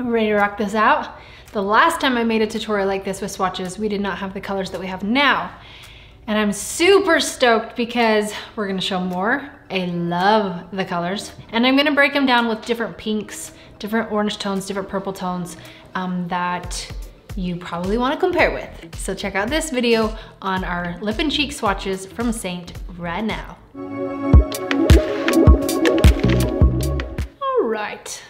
We're ready to rock this out. The last time I made a tutorial like this with swatches, we did not have the colors that we have now. And I'm super stoked because we're gonna show more. I love the colors. And I'm gonna break them down with different pinks, different orange tones, different purple tones that you probably wanna compare with. So check out this video on our lip and cheek swatches from Saint right now. All right,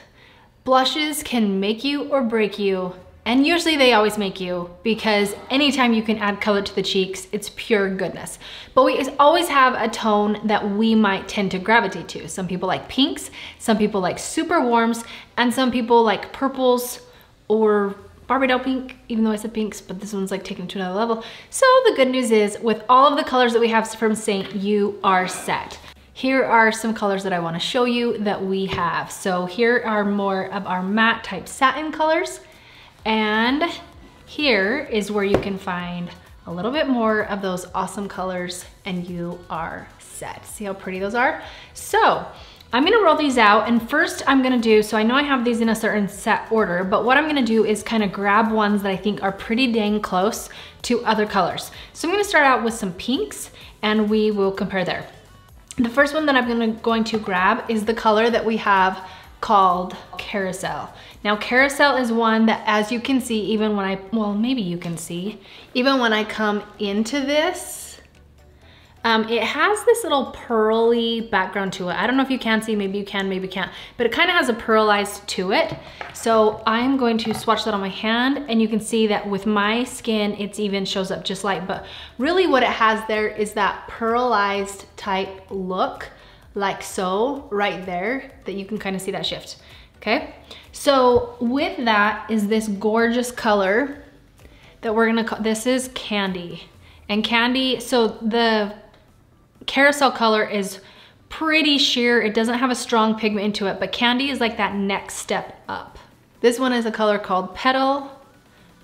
blushes can make you or break you. And usually they always make you, because anytime you can add color to the cheeks, it's pure goodness. But we always have a tone that we might tend to gravitate to. Some people like pinks, some people like super warms, and some people like purples or Barbie doll pink, even though I said pinks, but this one's like taken to another level. So the good news is, with all of the colors that we have from Saint, you are set. Here are some colors that I wanna show you that we have. So here are more of our matte type satin colors. And here is where you can find a little bit more of those awesome colors, and you are set. See how pretty those are? So I'm gonna roll these out, and first I'm gonna do, so I know I have these in a certain set order, but what I'm gonna do is kind of grab ones that I think are pretty dang close to other colors. So I'm gonna start out with some pinks, and we will compare there. The first one that I'm going to grab is the color that we have called Carousel. Now Carousel is one that, as you can see, even when I, well, maybe you can see, even when I come into this, it has this little pearly background to it. I don't know if you can see, maybe you can, maybe can't, but it kind of has a pearlized to it. So I'm going to swatch that on my hand, and you can see that with my skin, it's even shows up just light, but really what it has there is that pearlized type look, like so, right there, that you can kind of see that shift, okay? So with that is this gorgeous color that we're gonna call, this is Candy. And Candy, so the Carousel color is pretty sheer, it doesn't have a strong pigment into it, but Candy is like that next step up. This one is a color called Petal,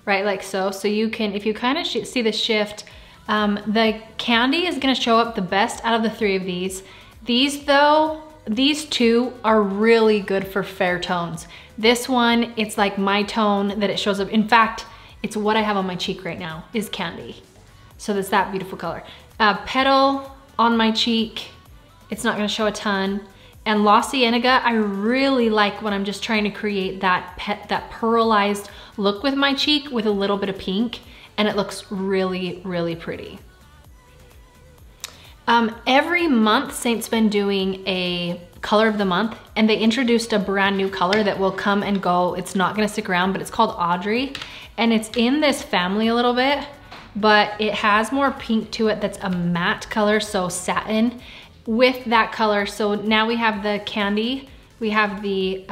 right, like so. So you can, if you kind of see the shift, the Candy is gonna show up the best out of the three of these. These though, these two are really good for fair tones. This one, it's like my tone that it shows up. In fact, it's what I have on my cheek right now is Candy. So that's that beautiful color. Petal on my cheek, it's not gonna show a ton. And La Cienega, I really like when I'm just trying to create that pearlized look with my cheek with a little bit of pink, and it looks really, really pretty. Every month Saint's been doing a color of the month, and they introduced a brand new color that will come and go. It's not gonna stick around, but it's called Audrey, and it's in this family a little bit, but it has more pink to it. That's a matte color, so satin with that color. So now we have the Candy, we have the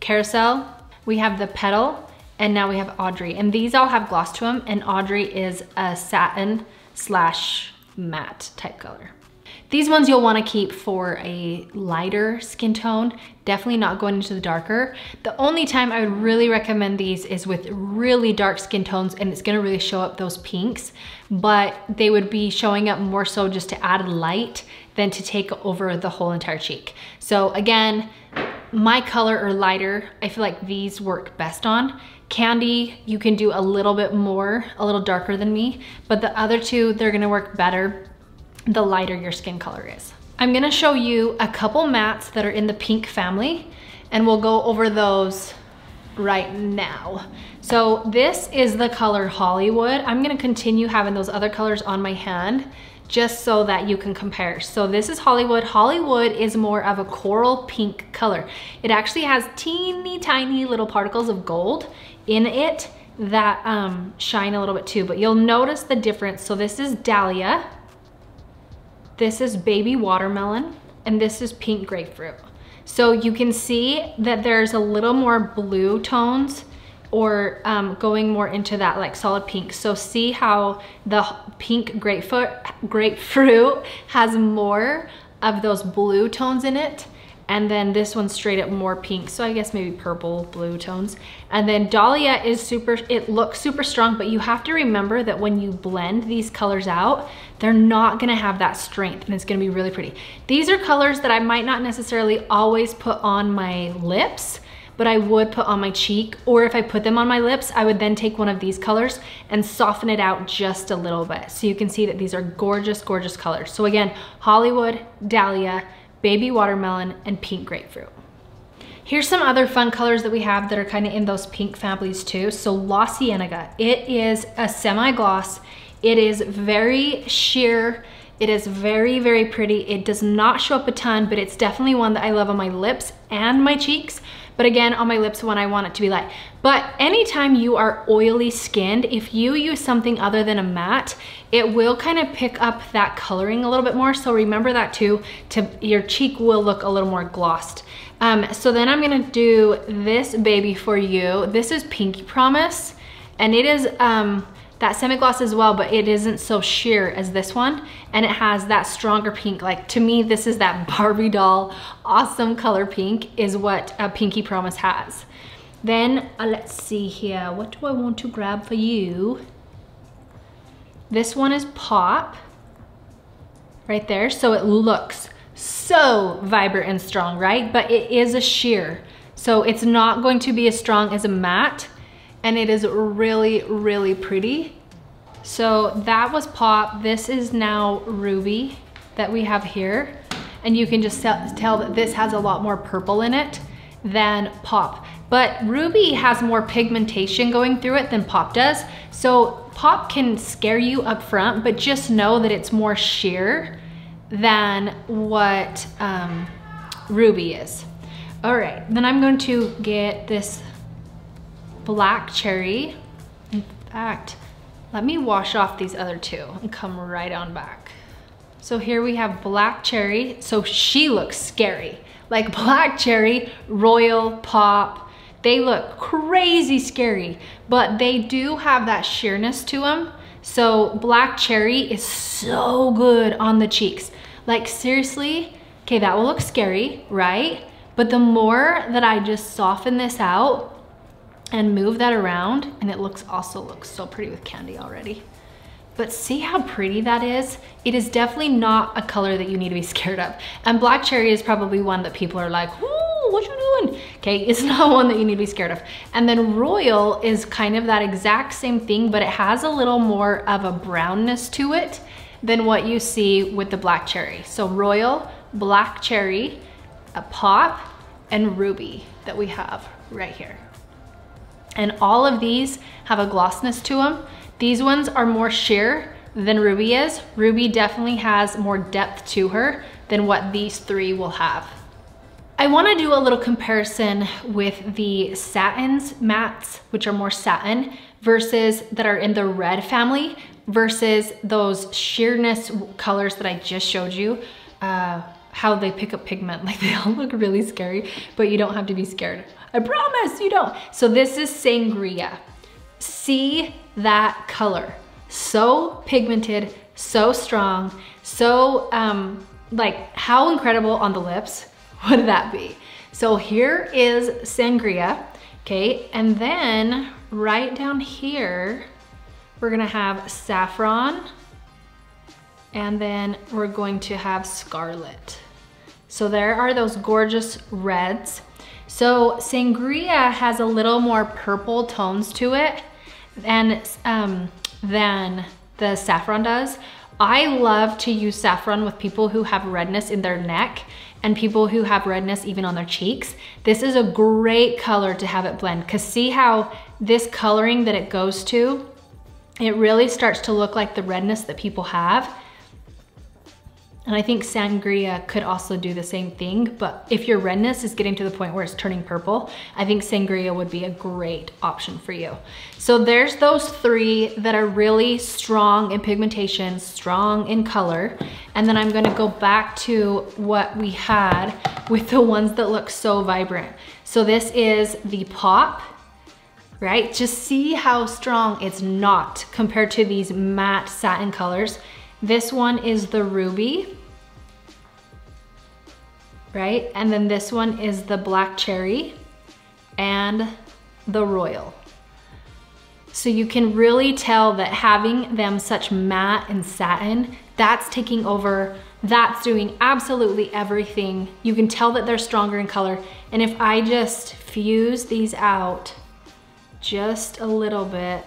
Carousel, we have the Petal, and now we have Audrey, and these all have gloss to them, and Audrey is a satin slash matte type color. These ones you'll want to keep for a lighter skin tone, definitely not going into the darker. The only time I would really recommend these is with really dark skin tones, and it's going to really show up those pinks, but they would be showing up more so just to add light than to take over the whole entire cheek. So again, my color or lighter, I feel like these work best on. Candy, you can do a little bit more, a little darker than me, but the other two, they're gonna work better the lighter your skin color is. I'm gonna show you a couple mattes that are in the pink family, and we'll go over those right now. So this is the color Hollywood. I'm gonna continue having those other colors on my hand just so that you can compare. So this is Hollywood. Hollywood is more of a coral pink color. It actually has teeny tiny little particles of gold in it that shine a little bit too, but you'll notice the difference. So this is Dahlia, this is Baby Watermelon, and this is Pink Grapefruit. So you can see that there's a little more blue tones or going more into that like solid pink. So see how the Pink grapefruit has more of those blue tones in it, and then this one's straight up more pink, so I guess maybe purple blue tones. And then Dahlia is super, it looks super strong, but you have to remember that when you blend these colors out, they're not gonna have that strength, and it's gonna be really pretty. These are colors that I might not necessarily always put on my lips, but I would put on my cheek, or if I put them on my lips, I would then take one of these colors and soften it out just a little bit. So you can see that these are gorgeous, gorgeous colors. So again, Hollywood, Dahlia, Baby Watermelon, and Pink Grapefruit. Here's some other fun colors that we have that are kind of in those pink families too. So La Cienega, it is a semi-gloss. It is very sheer. It is very, very pretty. It does not show up a ton, but it's definitely one that I love on my lips and my cheeks. But again, on my lips when I want it to be light. But anytime you are oily skinned, if you use something other than a matte, it will kind of pick up that coloring a little bit more. So remember that too, your cheek will look a little more glossed. So then I'm gonna do this baby for you. This is Pinky Promise, and it is, that semi-gloss as well, but it isn't so sheer as this one, and it has that stronger pink. Like, to me, this is that Barbie doll awesome color pink is what Pinky Promise has. Then let's see here, what do I want to grab for you? This one is Pop right there. So it looks so vibrant and strong, right? But it is a sheer, so it's not going to be as strong as a matte. And it is really, really pretty. So that was Pop. This is now Ruby that we have here. And you can just tell that this has a lot more purple in it than Pop. But Ruby has more pigmentation going through it than Pop does. So Pop can scare you up front, but just know that it's more sheer than what Ruby is. All right, then I'm going to get this Black Cherry. In fact, let me wash off these other two and come right on back. So here we have Black Cherry. So she looks scary. Like Black Cherry, Royal, Pop, they look crazy scary, but they do have that sheerness to them. So Black Cherry is so good on the cheeks. Like, seriously, okay, that will look scary, right? But the more that I just soften this out and move that around, and it also looks so pretty with candy already. But see how pretty that is? It is definitely not a color that you need to be scared of. And Black Cherry is probably one that people are like, "Ooh, what you doing?" Okay, it's not one that you need to be scared of. And then Royal is kind of that exact same thing, but it has a little more of a brownness to it than what you see with the Black Cherry. So Royal, Black Cherry, a Pop, and Ruby that we have right here. And all of these have a glossiness to them. These ones are more sheer than Ruby is. Ruby definitely has more depth to her than what these three will have. I wanna do a little comparison with the satins, mattes, which are more satin, versus that are in the red family, versus those sheerness colors that I just showed you. How they pick up pigment, like they all look really scary, but you don't have to be scared. I promise you don't. So this is Sangria. See that color, so pigmented, so strong, so like, how incredible on the lips would that be? So here is Sangria, okay? And then right down here, we're gonna have Saffron, and then we're going to have Scarlet. So there are those gorgeous reds. So Sangria has a little more purple tones to it than the Saffron does. I love to use Saffron with people who have redness in their neck and people who have redness even on their cheeks. This is a great color to have it blend, because see how this coloring that it goes to, it really starts to look like the redness that people have. And I think Sangria could also do the same thing, but if your redness is getting to the point where it's turning purple, I think Sangria would be a great option for you. So there's those three that are really strong in pigmentation, strong in color. And then I'm gonna go back to what we had with the ones that look so vibrant. So this is the Pop, right? Just see how strong it's not compared to these matte satin colors. This one is the Ruby, right? And then this one is the Black Cherry and the Royal. So you can really tell that having them such matte and satin, that's taking over that's doing absolutely everything. You can tell that they're stronger in color. And if I just fuse these out just a little bit,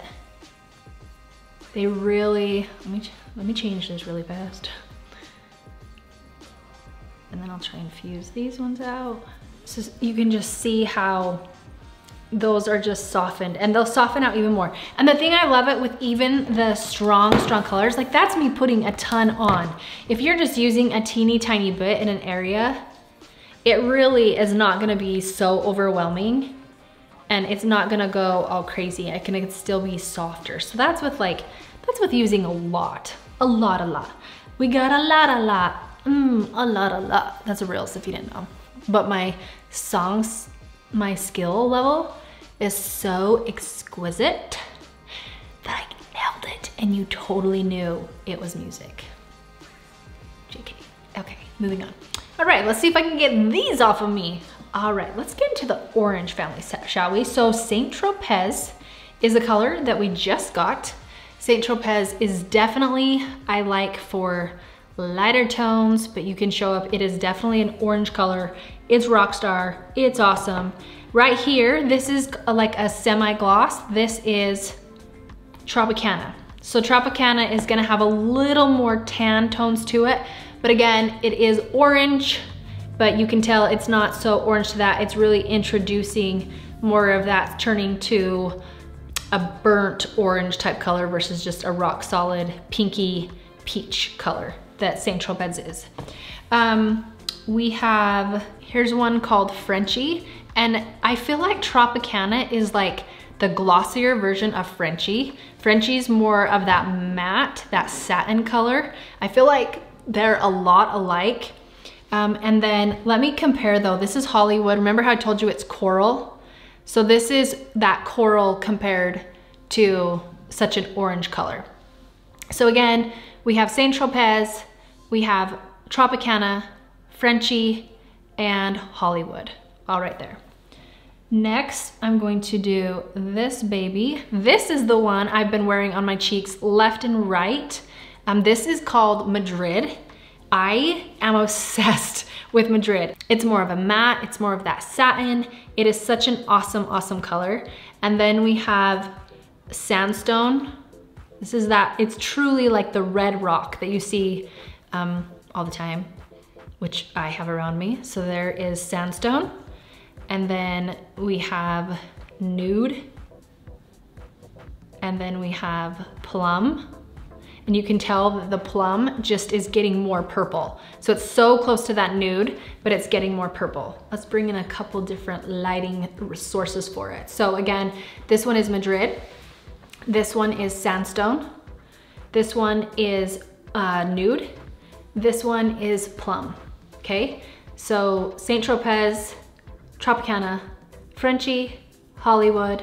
they really, let me change this really fast. And then I'll try and fuse these ones out. So you can just see how those are just softened, and they'll soften out even more. And the thing I love it with even the strong colors, like that's me putting a ton on. If you're just using a teeny tiny bit in an area, it really is not gonna be so overwhelming, and it's not gonna go all crazy. It can still be softer. So that's with like, that's with using a lot. We got a lot. A lot. That's a Reels if you didn't know. But my skill level is so exquisite that I nailed it and you totally knew it was music. JK. Okay, moving on. All right, let's see if I can get these off of me. All right, let's get into the orange family set, shall we? So Saint Tropez is a color that we just got. Saint Tropez is definitely, I like for lighter tones, but you can show up. It is definitely an orange color. It's rockstar. It's awesome. Right here, this is like a semi-gloss. This is Tropicana. So Tropicana is gonna have a little more tan tones to it, but again, it is orange, but you can tell it's not so orange to that. It's really introducing more of that, turning to a burnt orange type color versus just a rock solid pinky peach color that Saint Tropez is. We have, here's one called Frenchie, and I feel like Tropicana is like the glossier version of Frenchie. Frenchie's more of that matte, that satin color. I feel like they're a lot alike. And then let me compare though, this is Hollywood. Remember how I told you it's coral? So this is that coral compared to such an orange color. So again, we have Saint Tropez, we have Tropicana, Frenchie, and Hollywood, all right there. Next, I'm going to do this baby. This is the one I've been wearing on my cheeks left and right. This is called Madrid. I am obsessed with Madrid. It's more of a matte, it's more of that satin. It is such an awesome, awesome color. And then we have Sandstone. This is that, it's truly like the red rock that you see all the time, which I have around me. So there is Sandstone. And then we have Nude. And then we have Plum. And you can tell that the plum just is getting more purple. So it's so close to that nude, but it's getting more purple. Let's bring in a couple different lighting sources for it. So again, this one is Madrid. This one is Sandstone. This one is Nude. This one is Plum, okay? So Saint Tropez, Tropicana, Frenchie, Hollywood.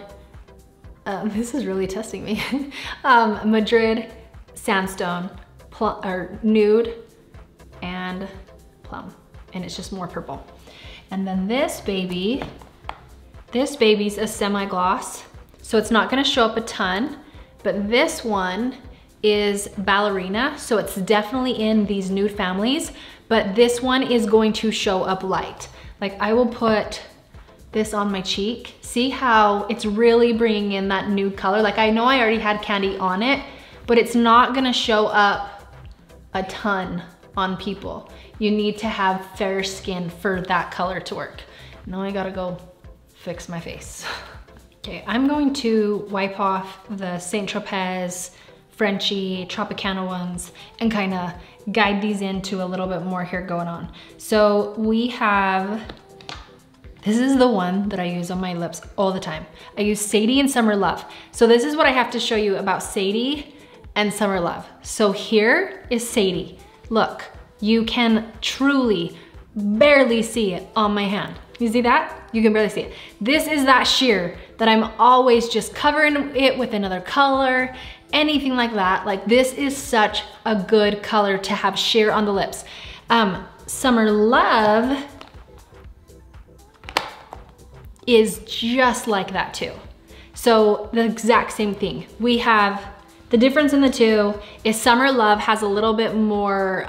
This is really testing me. Madrid, Sandstone, Nude, and Plum. And it's just more purple. And then this baby's a semi-gloss. So it's not gonna show up a ton, but this one is Ballerina. So it's definitely in these nude families, but this one is going to show up light. Like I will put this on my cheek. See how it's really bringing in that nude color? Like I know I already had candy on it, but it's not gonna show up a ton on people. You need to have fair skin for that color to work. Now I gotta go fix my face. Okay, I'm going to wipe off the Saint Tropez, Frenchie, Tropicana ones and kind of guide these into a little bit more here going on. So we have, this is the one that I use on my lips all the time. I use Sadie and Summer Love. So this is what I have to show you about Sadie and Summer Love. So here is Sadie. Look, you can truly barely see it on my hand. You see that? You can barely see it. This is that sheer that I'm always just covering it with another color, anything like that. Like this is such a good color to have sheer on the lips. Summer Love is just like that too. So the exact same thing. We have, the difference in the two is Summer Love has a little bit more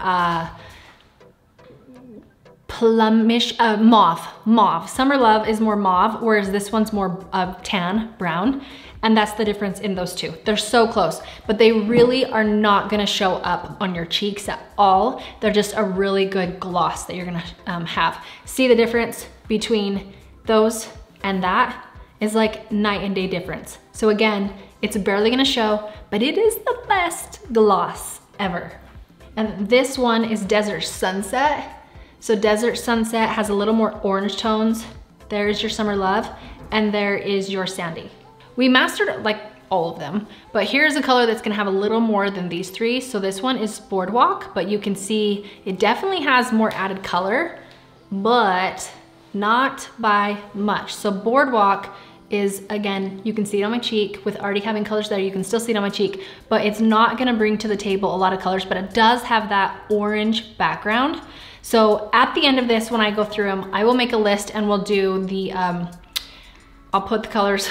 plumish, mauve. Summer Love is more mauve, whereas this one's more tan, brown. And that's the difference in those two. They're so close, but they really are not gonna show up on your cheeks at all. They're just a really good gloss that you're gonna have. See the difference between those and that is like night and day difference. So again, it's barely gonna show, but it is the best gloss ever. And this one is Desert Sunset. So Desert Sunset has a little more orange tones. There's your Summer Love, and there is your Sandy. We mastered like all of them, but here's a color that's gonna have a little more than these three. So this one is Boardwalk, but you can see it definitely has more added color, but not by much. So Boardwalk is, again, you can see it on my cheek with already having colors there. You can still see it on my cheek, but it's not gonna bring to the table a lot of colors, but it does have that orange background. So at the end of this, when I go through them, I will make a list and we'll do the, I'll put the colors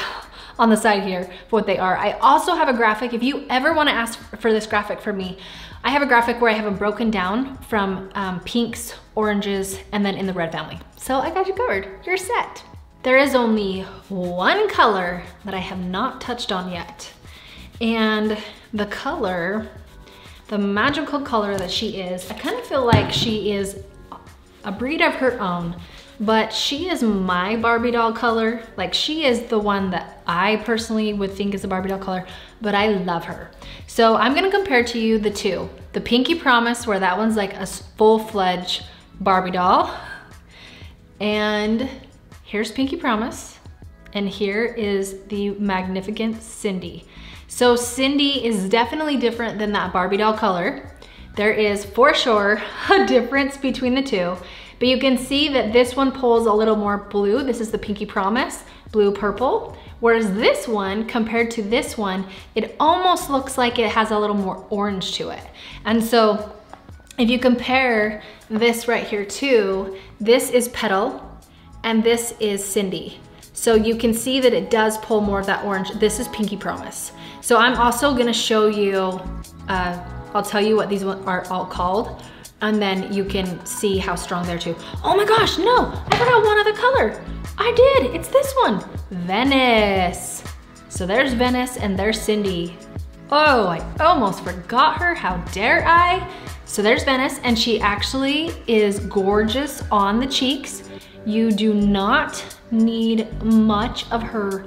on the side here for what they are. I also have a graphic, if you ever wanna ask for this graphic from me, I have a graphic where I have them broken down from pinks, oranges, and then in the red family. So I got you covered, you're set. There is only one color that I have not touched on yet. And the color, the magical color that she is, I kind of feel like she is a breed of her own, but she is my Barbie doll color. Like she is the one that I personally would think is a Barbie doll color, but I love her. So I'm gonna compare to you the two. The Pinky Promise, where that one's like a full-fledged Barbie doll. And here's Pinky Promise. And here is the magnificent Cindy. So Cindy is definitely different than that Barbie doll color. There is for sure a difference between the two. But you can see that this one pulls a little more blue. This is the Pinky Promise, blue purple. Whereas this one, compared to this one, it almost looks like it has a little more orange to it. And so if you compare this right here too, this is Petal and this is Cindy. So you can see that it does pull more of that orange. This is Pinky Promise. So I'm also gonna show you, I'll tell you what these are all called. And then you can see how strong they're too. Oh my gosh, no, I forgot one other color. I did, it's this one, Venice. So there's Venice and there's Cindy. Oh, I almost forgot her, how dare I? So there's Venice and she actually is gorgeous on the cheeks. You do not need much of her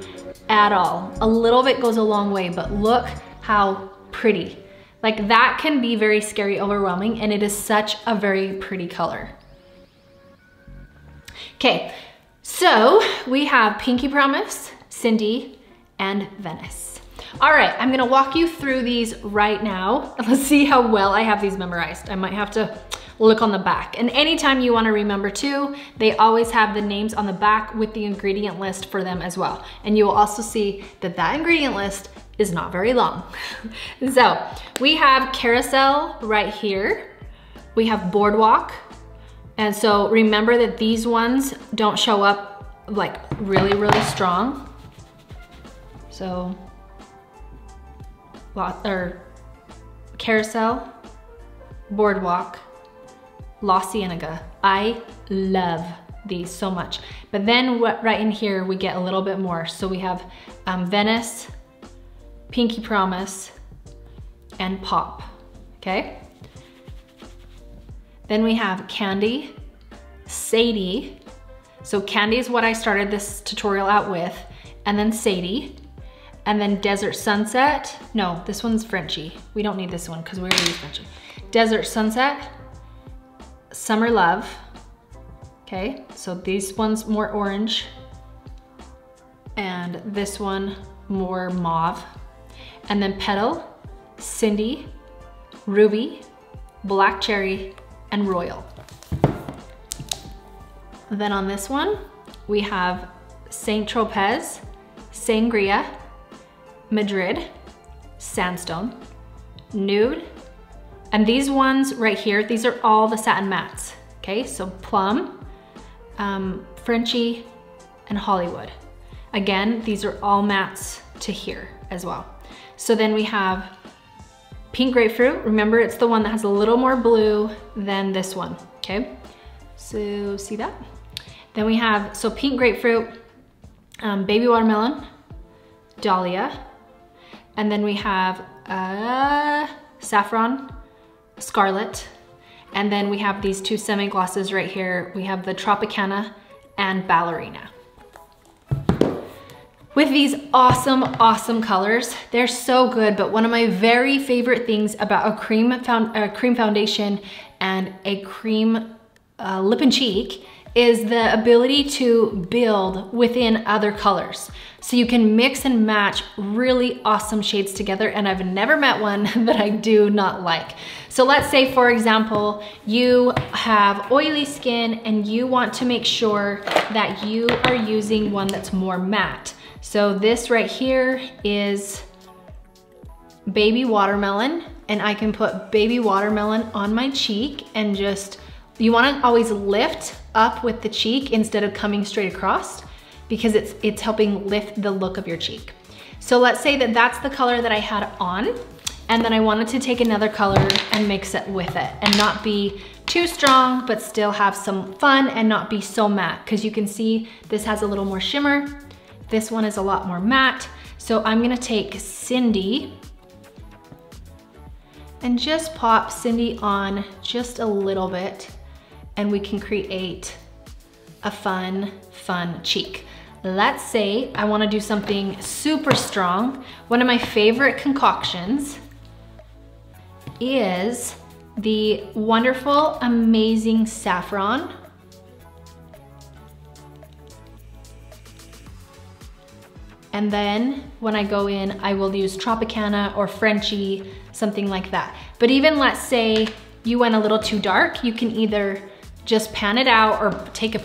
at all. A little bit goes a long way, but look how pretty. Like that can be very scary, overwhelming, and it is such a very pretty color. Okay, so we have Pinky Promise, Cindy, and Venice. All right, I'm gonna walk you through these right now. Let's see how well I have these memorized. I might have to look on the back. And anytime you wanna remember too, they always have the names on the back with the ingredient list for them as well. And you will also see that that ingredient list is not very long. So we have Carousel right here. We have Boardwalk. And so remember that these ones don't show up like really, really strong. So Carousel, Boardwalk, La Cienega. I love these so much. But then right in here, we get a little bit more. So we have Venice, Pinky Promise, and Pop, okay? Then we have Candy, Sadie. So Candy is what I started this tutorial out with, and then Sadie, and then Desert Sunset. No, this one's Frenchie. We don't need this one because we already used Frenchie. Desert Sunset, Summer Love, okay? So these one's more orange, and this one more mauve. And then Petal, Cindy, Ruby, Black Cherry, and Royal. Then on this one, we have Saint Tropez, Sangria, Madrid, Sandstone, Nude, and these ones right here, these are all the satin mattes, okay? So Plum, Frenchie, and Hollywood. Again, these are all mattes to here as well. So then we have Pink Grapefruit. Remember, it's the one that has a little more blue than this one, okay? So see that? Then we have, so Pink Grapefruit, Baby Watermelon, Dahlia, and then we have Saffron, Scarlet, and then we have these two semi-glosses right here. We have the Tropicana and Ballerina. With these awesome, awesome colors, they're so good, but one of my very favorite things about a cream foundation and a cream lip and cheek is the ability to build within other colors. So you can mix and match really awesome shades together, and I've never met one that I do not like. So let's say, for example, you have oily skin and you want to make sure that you are using one that's more matte. So this right here is Baby Watermelon, and I can put Baby Watermelon on my cheek and just, you wanna always lift up with the cheek instead of coming straight across, because it's helping lift the look of your cheek. So let's say that that's the color that I had on, and then I wanted to take another color and mix it with it and not be too strong, but still have some fun and not be so matte, because you can see this has a little more shimmer. This one is a lot more matte. So I'm gonna take Cindy and just pop Cindy on just a little bit, and we can create a fun cheek. Let's say I wanna do something super strong. One of my favorite concoctions is the wonderful, amazing Saffron. And then when I go in, I will use Tropicana or Frenchie, something like that. But even let's say you went a little too dark, you can either just pan it out or take a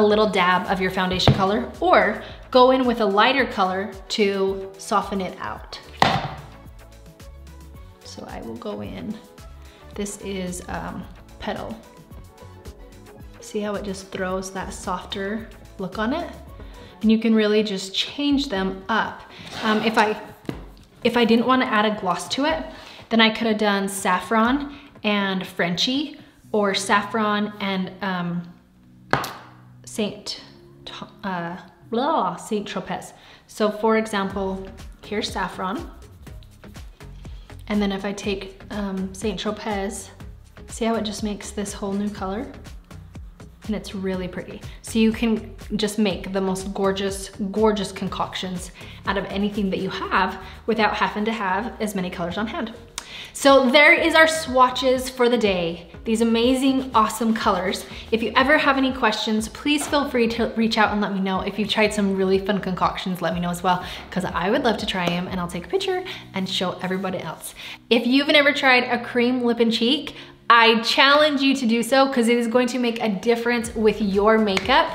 little dab of your foundation color, or go in with a lighter color to soften it out. So I will go in. This is Petal. See how it just throws that softer look on it? And you can really just change them up. If I didn't want to add a gloss to it, then I could have done Saffron and Frenchie, or Saffron and Saint Tropez. So for example, here's Saffron. And then if I take Saint Tropez, see how it just makes this whole new color? And it's really pretty. So you can just make the most gorgeous, gorgeous concoctions out of anything that you have without having to have as many colors on hand. So there is our swatches for the day. These amazing, awesome colors. If you ever have any questions, please feel free to reach out and let me know. If you've tried some really fun concoctions, let me know as well, because I would love to try them, and I'll take a picture and show everybody else. If you've never tried a cream lip and cheek, I challenge you to do so, because it is going to make a difference with your makeup.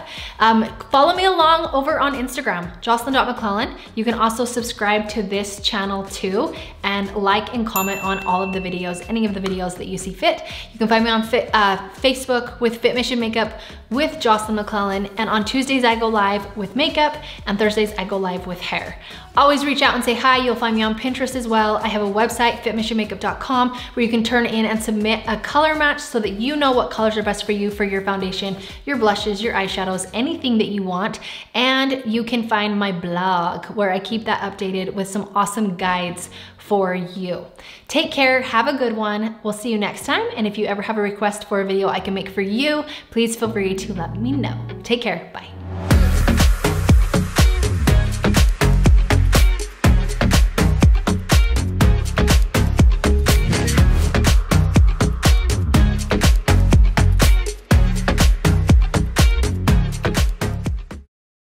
Follow me along over on Instagram, Jocelyn.McClellan. You can also subscribe to this channel too, and like and comment on all of the videos, any of the videos that you see fit. You can find me on Facebook with Fit Mission Makeup with Jocelyn McClellan, and on Tuesdays I go live with makeup, and Thursdays I go live with hair. Always reach out and say hi. You'll find me on Pinterest as well. I have a website, fitmissionmakeup.com, where you can turn in and submit a color match so that you know what colors are best for you for your foundation, your blushes, your eyeshadows, anything that you want. And you can find my blog, where I keep that updated with some awesome guides for you. Take care, have a good one. We'll see you next time. And if you ever have a request for a video I can make for you, please feel free to let me know. Take care, bye.